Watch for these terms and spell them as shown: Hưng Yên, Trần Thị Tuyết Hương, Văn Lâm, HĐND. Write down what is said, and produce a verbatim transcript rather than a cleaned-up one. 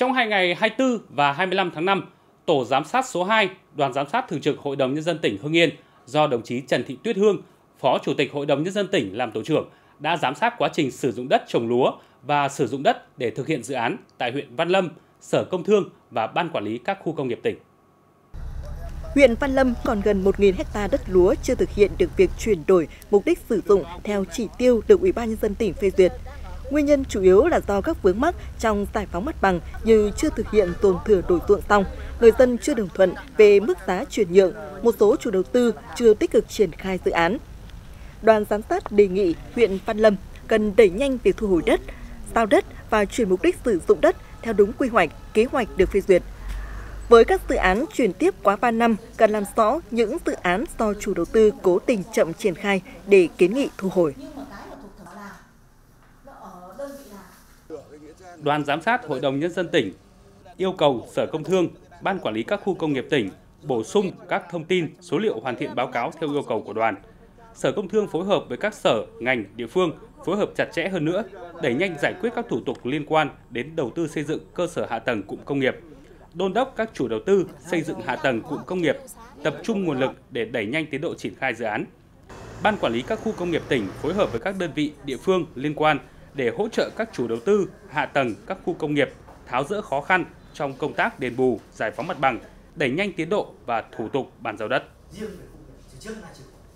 Trong hai ngày hai mươi tư và hai mươi lăm tháng năm, Tổ giám sát số hai, Đoàn giám sát thường trực Hội đồng Nhân dân tỉnh Hưng Yên do đồng chí Trần Thị Tuyết Hương, Phó Chủ tịch Hội đồng Nhân dân tỉnh làm tổ trưởng, đã giám sát quá trình sử dụng đất trồng lúa và sử dụng đất để thực hiện dự án tại huyện Văn Lâm, Sở Công Thương và Ban Quản lý các khu công nghiệp tỉnh. Huyện Văn Lâm còn gần một nghìn ha đất lúa chưa thực hiện được việc chuyển đổi mục đích sử dụng theo chỉ tiêu được Ủy ban Nhân dân tỉnh phê duyệt. Nguyên nhân chủ yếu là do các vướng mắc trong giải phóng mặt bằng như chưa thực hiện tồn thửa đổi ruộng xong, người dân chưa đồng thuận về mức giá chuyển nhượng, một số chủ đầu tư chưa tích cực triển khai dự án. Đoàn giám sát đề nghị huyện Văn Lâm cần đẩy nhanh việc thu hồi đất, giao đất và chuyển mục đích sử dụng đất theo đúng quy hoạch, kế hoạch được phê duyệt. Với các dự án chuyển tiếp quá ba năm, cần làm rõ những dự án do chủ đầu tư cố tình chậm triển khai để kiến nghị thu hồi. Đoàn giám sát Hội đồng Nhân dân tỉnh yêu cầu Sở Công Thương, Ban Quản lý các khu công nghiệp tỉnh bổ sung các thông tin, số liệu hoàn thiện báo cáo theo yêu cầu của đoàn. Sở Công Thương phối hợp với các sở, ngành, địa phương phối hợp chặt chẽ hơn nữa, đẩy nhanh giải quyết các thủ tục liên quan đến đầu tư xây dựng cơ sở hạ tầng cụm công nghiệp, đôn đốc các chủ đầu tư xây dựng hạ tầng cụm công nghiệp, tập trung nguồn lực để đẩy nhanh tiến độ triển khai dự án. Ban Quản lý các khu công nghiệp tỉnh phối hợp với các đơn vị địa phương liên quan để hỗ trợ các chủ đầu tư hạ tầng các khu công nghiệp tháo dỡ khó khăn trong công tác đền bù, giải phóng mặt bằng, đẩy nhanh tiến độ và thủ tục bàn giao đất.